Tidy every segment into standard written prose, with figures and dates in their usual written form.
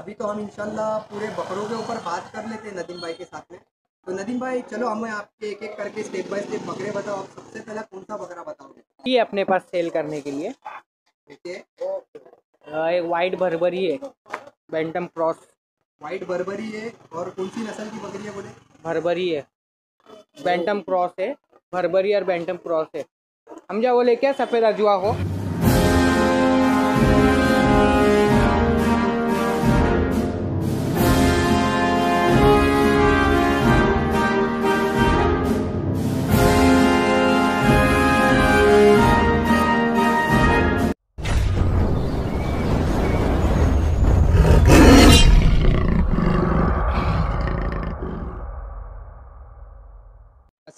अभी तो हम इंशाल्लाह पूरे बकरों के ऊपर बात कर लेते हैं नदीम भाई के साथ में। तो नदीम भाई चलो हमें आपके एक एक करके स्टेप बाय स्टेप बकरे बताओ। आप सबसे पहला कौन सा बकरा बताओगे ये अपने पास सेल करने के लिए? ठीक है, एक वाइट भरबरी है, बेंटम क्रॉस वाइट भरबरी है। और कौन सी नस्ल की बकरी है? बोले भरबरी है, बेंटम क्रॉस है, भरबरी और बेंटम क्रॉस है। हम जा वो लेके आए सफ़ेद अजुआ को।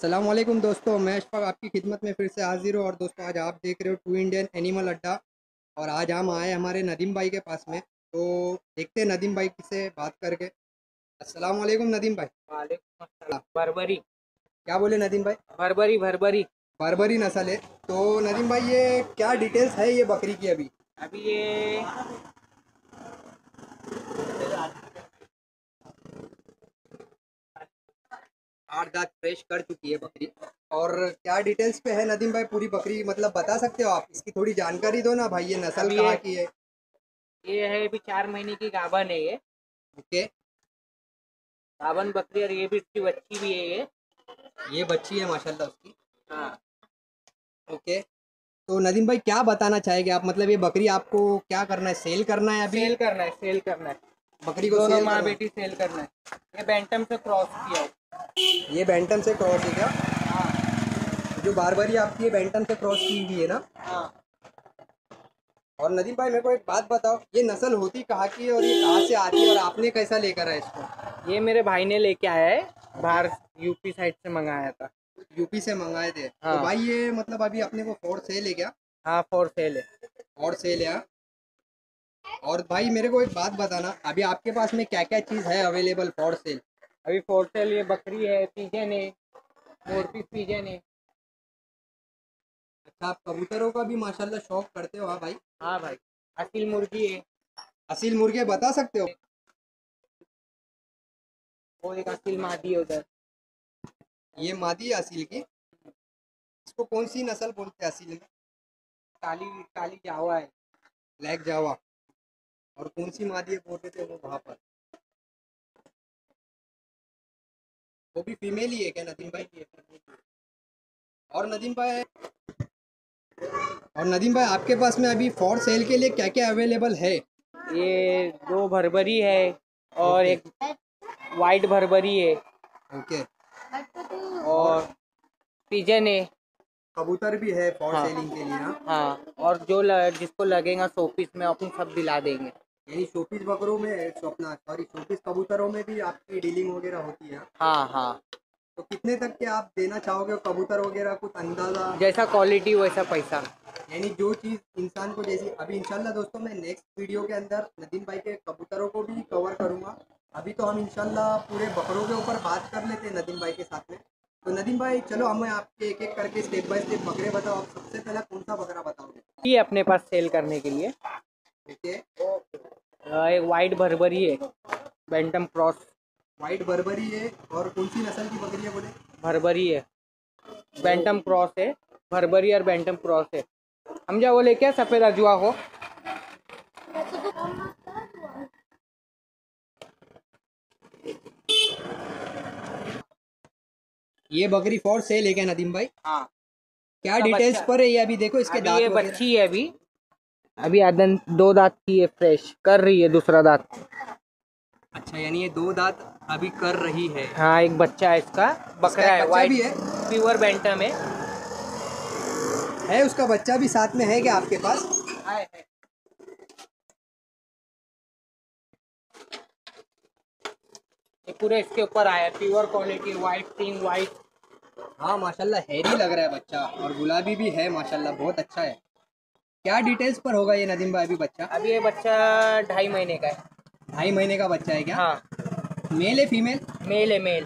अस्सलाम वालेकुम दोस्तों, मैं अशफाक आपकी खिदमत में फिर से हाजिर हूँ। और दोस्तों आज आप देख रहे हो टू इंडियन एनिमल अड्डा। और आज हम आए हमारे नदीम भाई के पास में, तो देखते हैं नदीम भाई से बात करके। अस्सलाम वालेकुम नदीम भाई। वालेकुम अस्सलाम। भरबरी क्या बोले नदीम भाई? भरबरी भरबरी भरबरी नस्ल है। तो नदीम भाई ये क्या डिटेल्स है ये बकरी की? अभी ये आठ दांत फ्रेश कर चुकी है बकरी। और क्या डिटेल्स पे है नदीम भाई पूरी बकरी, मतलब बता सकते हो आप? इसकी थोड़ी जानकारी दो ना भाई। ये नस्ल कहाँ की है? ये है अभी 4 महीने की गाभन है ये। ओके, गाभन बकरी। और ये भी इसकी बच्ची भी है, ये बच्ची है माशाल्लाह उसकी। हाँ ओके। तो नदीम भाई क्या बताना चाहेंगे आप, मतलब ये बकरी आपको क्या करना है? सेल करना है? अभी सेल करना है, सेल करना है बकरी को, दोनों माँ बेटी सेल करना है। ये बेंटम से क्रॉस किया है, ये बेंटम से क्रॉस है क्या? हाँ। जो भरबरी आपकी ये बेंटम से क्रॉस की हुई है ना? हाँ। और नदीम भाई मेरे को एक बात बताओ, ये नस्ल होती कहाँ की और ये कहाँ से आती है और आपने कैसा लेकर आया इसको? ये मेरे भाई ने लेके आया है, बाहर यूपी साइड से मंगाया था। यूपी से मंगाए थे? हाँ। तो भाई ये मतलब अभी अपने को फॉर सेल है क्या? हाँ फॉर सेल है। फॉर सेल है। और भाई मेरे को एक बात बताना, अभी आपके पास में क्या क्या चीज़ है अवेलेबल फॉर सेल? अभी फॉर सेल ये बकरी है, पिजन है, 4 पीस पिजन है। अच्छा, आप कबूतरों का भी माशाल्लाह शौक करते हो? हाँ भाई। हाँ भाई, असील मुर्गी है। असील मुर्गी बता सकते हो? वो एक असील मादी है उधर। ये मादी है असील की। इसको कौन सी नस्ल बोलते हैं असील में? काली काली जावा है, ब्लैक जावा। और कौन सी मादी बोलते थे वो वहाँ पर? वो भी फीमेल ही है क्या नदीम भाई? और नदीम भाई आपके पास में अभी फॉर सेल के लिए क्या क्या अवेलेबल है? ये 2 भरबरी है और एक वाइट भरबरी है। ओके। और पिजन है। कबूतर भी है फॉर सेलिंग के लिए ना? हाँ। और जो जिसको लगेगा शोपीस में अपन सब दिला देंगे। यानी शोपीस बकरों में, शोपीस कबूतरों में भी आपकी डीलिंग वगैरह होती है? हाँ हाँ। तो कितने तक के आप देना चाहोगे कबूतर वगैरह, कुछ अंदाजा? जैसा क्वालिटी वैसा पैसा, यानी जो चीज़ इंसान को जैसी। अभी इंशाल्लाह दोस्तों मैं नेक्स्ट वीडियो के अंदर नदीम भाई के कबूतरों को भी कवर करूँगा। अभी तो हम इंशाल्लाह पूरे बकरों के ऊपर बात कर लेते हैं नदीम भाई के साथ में। तो नदीम भाई चलो हमें आपके एक एक करके स्टेप बाय स्टेप बकरे बताओ। आप सबसे पहला कौन सा बकरा बताओगे ये अपने पास सेल करने के लिए? ठीक है, एक वाइट भरबरी है, बेंटम क्रॉस वाइट भरबरी है। और कौन सी नस्ल की बकरी है? बोले भरबरी है, बेंटम क्रॉस है, भरबरी और बेंटम क्रॉस है। हम जा वो लेके आए सफ़ेद अजुआ को। ये बकरी फॉर सेल है क्या नदीम भाई? हाँ। क्या डिटेल्स पर है ये? अभी देखो इसके दांत, ये बच्ची है अभी, अभी आदन 2 दांत की है, फ्रेश कर रही है दूसरा दांत। अच्छा, यानी ये 2 दांत अभी कर रही है। हाँ, एक बच्चा है इसका, बकरा है, वाइट प्योर बेंटम है। उसका बच्चा भी साथ में है क्या आपके पास? है। ये पूरा इसके ऊपर आया, pure quality, white pink white. हाँ माशाल्लाह हैवी लग रहा है बच्चा, और गुलाबी भी है माशाल्लाह, बहुत अच्छा है। क्या डिटेल्स पर होगा ये नदीम भाई अभी बच्चा? अभी ये बच्चा 2.5 महीने का है। 2.5 महीने का बच्चा है क्या? हाँ। मेल है फीमेल? मेल है, मेल।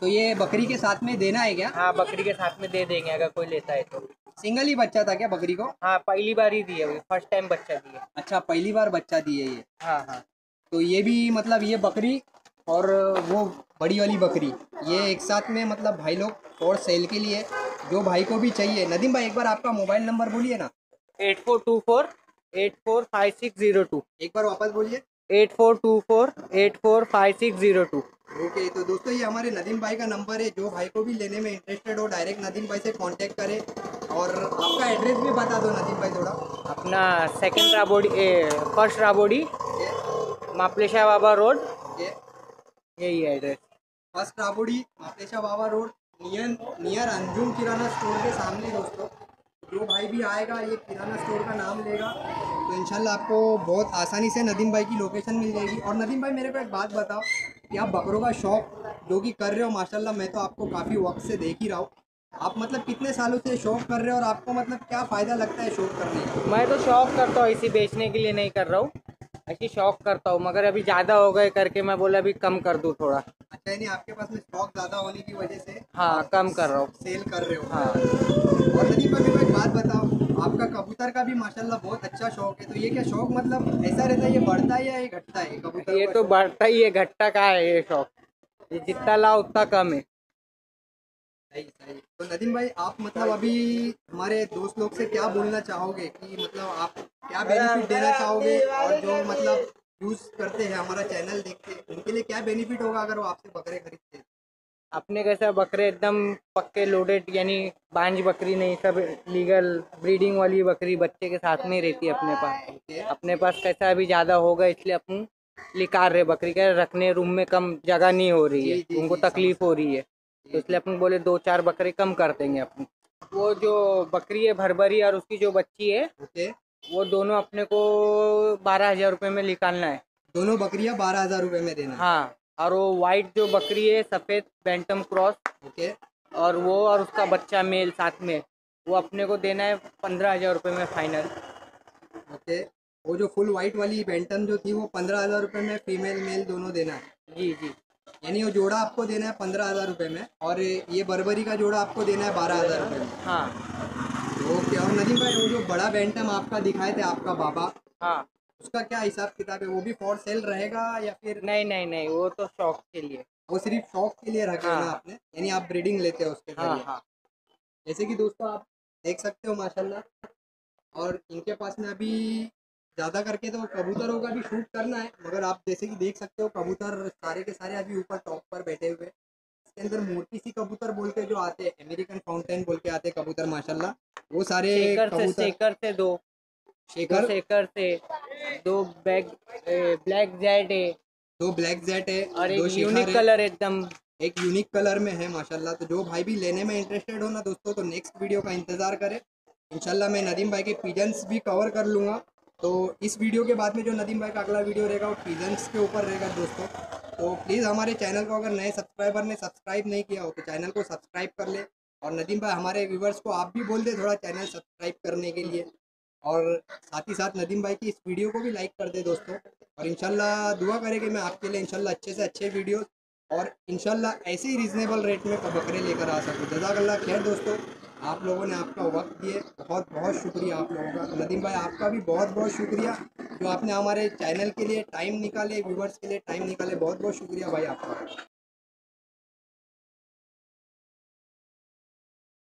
तो ये बकरी के साथ में देना है क्या? हाँ बकरी के साथ में दे देंगे अगर कोई लेता है तो। सिंगल ही बच्चा था क्या बकरी को? हाँ पहली बार ही दिया, फर्स्ट टाइम बच्चा दिया। अच्छा, पहली बार बच्चा दिए ये। हाँ हाँ। तो ये भी मतलब ये बकरी और वो बड़ी वाली बकरी ये एक साथ में मतलब भाई लोग और सेल के लिए जो भाई को भी चाहिए। नदीम भाई एक बार आपका मोबाइल नंबर बोलिए ना। 8424845602। एक बार वापस बोलिए। 8424845602। ओके, तो दोस्तों ये हमारे नदीम भाई का नंबर है, जो भाई को भी लेने में इंटरेस्टेड हो डायरेक्ट नदीम भाई से कांटेक्ट करें। और आपका एड्रेस भी बता दो नदीम भाई थोड़ा। अपना second Rabodi, first Rabodi, maple Shah Baba road, यही address. First Rabodi, maple Shah Baba road, near Anjum किराना स्टोर के सामने। दोस्तों जो भाई भी आएगा ये किराना स्टोर का नाम लेगा तो इंशाल्लाह आपको बहुत आसानी से नदीम भाई की लोकेशन मिल जाएगी। और नदीम भाई मेरे को एक बात बताओ कि आप बकरों का शौक़ जो कि कर रहे हो माशाल्लाह, मैं तो आपको काफ़ी वक्त से देख ही रहा हूँ, आप मतलब कितने सालों से शौक़ कर रहे हो और आपको मतलब क्या फ़ायदा लगता है शौक़ करने का? मैं तो शौक़ करता हूँ, इसी बेचने के लिए नहीं कर रहा हूँ, ऐसी शौक़ करता हूँ, मगर अभी ज़्यादा हो गए करके मैं बोला अभी कम कर दूँ थोड़ा। अच्छा, यानी आपके पास में स्टॉक ज़्यादा होने की वजह से हाँ कम कर रहा हूँ, सेल कर रहे हो। हाँ, और नदीम भाई मेरे को एक बात बताओ, आपका कबूतर का भी माशाल्लाह बहुत अच्छा शौक़ है, तो ये क्या शौक़ मतलब ऐसा रहता है, ये बढ़ता है या ये घटता है? कबूतर ये तो बढ़ता ही है, घटता का है ये शौक़, ये जितना लाओ उतना कम है। सही सही। तो नदीम भाई आप मतलब अभी हमारे दोस्त लोग से क्या बोलना चाहोगे कि मतलब आप क्या बेनिफिट देना चाहोगे और जो मतलब यूज़ करते हैं हमारा चैनल देखते हैं उनके लिए क्या बेनिफिट होगा अगर वो आपसे बकरे खरीदते हैं? अपने कैसा बकरे एकदम पक्के लोडेड, यानी बांझ बकरी नहीं, सब लीगल ब्रीडिंग वाली बकरी बच्चे के साथ में रहती है अपने पास। अपने पास कैसा अभी ज़्यादा होगा इसलिए अपन निकाल रहे बकरी का, रखने रूम में कम जगह नहीं हो रही है, उनको तकलीफ हो रही है, तो इसलिए अपन बोले 2-4 बकरे कम कर देंगे अपन। वो जो बकरी है भरबरी और उसकी जो बच्ची है वो दोनों अपने को 12,000 रुपये में निकालना है, दोनों बकरियां 12,000 रुपये में देना। हाँ, और वो वाइट जो बकरी है सफ़ेद बेंटम क्रॉस, ओके, और वो और उसका बच्चा मेल साथ में, वो अपने को देना है 15,000 रुपये में फाइनल। ओके, वो जो फुल वाइट वाली बेंटम जो थी वो 15,000 रुपये में फीमेल मेल दोनों देना है। जी, यानी वो जोड़ा आपको देना है 15,000 रुपये में और ये बर्बरी का जोड़ा आपको देना है 12,000 रुपये में। हाँ, ओके। और नदीम भाई वो जो बड़ा बेंटम आपका दिखाए थे आपका बाबा, हाँ, उसका क्या हिसाब किताब है? वो भी फॉर सेल रहेगा या फिर? नहीं, वो तो शौक के लिए, वो सिर्फ शौक के लिए रखा है ना आपने, यानी आप ब्रीडिंग लेते हो उसके। हाँ, जैसे कि दोस्तों आप देख सकते हो माशाल्लाह। और इनके पास में अभी ज़्यादा करके तो कबूतरों का भी शूट करना है, मगर आप जैसे कि देख सकते हो कबूतर सारे के सारे अभी ऊपर टॉप पर बैठे हुए। इसके अंदर मोटी सी कबूतर बोल के जो आते हैं, अमेरिकन फाउंटन बोल के आते हैं कबूतर माशाल्लाह, वो सारे शेकर से दो ब्लैक जेट है, 2 ब्लैक जेट है और एक यूनिक कलर, एकदम एक यूनिक कलर में है माशाल्लाह। तो जो भाई भी लेने में इंटरेस्टेड हो ना दोस्तों, तो नेक्स्ट वीडियो का इंतज़ार करें, इंशाल्लाह मैं नदीम भाई के पिजन्स भी कवर कर लूँगा। तो इस वीडियो के बाद में जो नदीम भाई का अगला वीडियो रहेगा वो पिजन्स के ऊपर रहेगा दोस्तों। तो प्लीज़ हमारे चैनल को अगर नए सब्सक्राइबर ने सब्सक्राइब नहीं किया हो तो चैनल को सब्सक्राइब कर ले। और नदीम भाई हमारे व्यूवर्स को आप भी बोल दे थोड़ा चैनल सब्सक्राइब करने के लिए, और साथ ही साथ नदीम भाई की इस वीडियो को भी लाइक कर दे दोस्तों। और इंशाल्लाह दुआ करें कि मैं आपके लिए इंशाल्लाह अच्छे से अच्छे वीडियोज़ और इंशाल्लाह ऐसे ही रीज़नेबल रेट में बकरे लेकर आ सकूँ। जज़ाकल्लाह खैर दोस्तों, आप लोगों ने आपका वक्त दिए, बहुत बहुत शुक्रिया आप लोगों का। नदीम भाई आपका भी बहुत बहुत शुक्रिया, जो आपने हमारे चैनल के लिए टाइम निकाले, व्यूवर्स के लिए टाइम निकाले, बहुत बहुत शुक्रिया भाई आपका।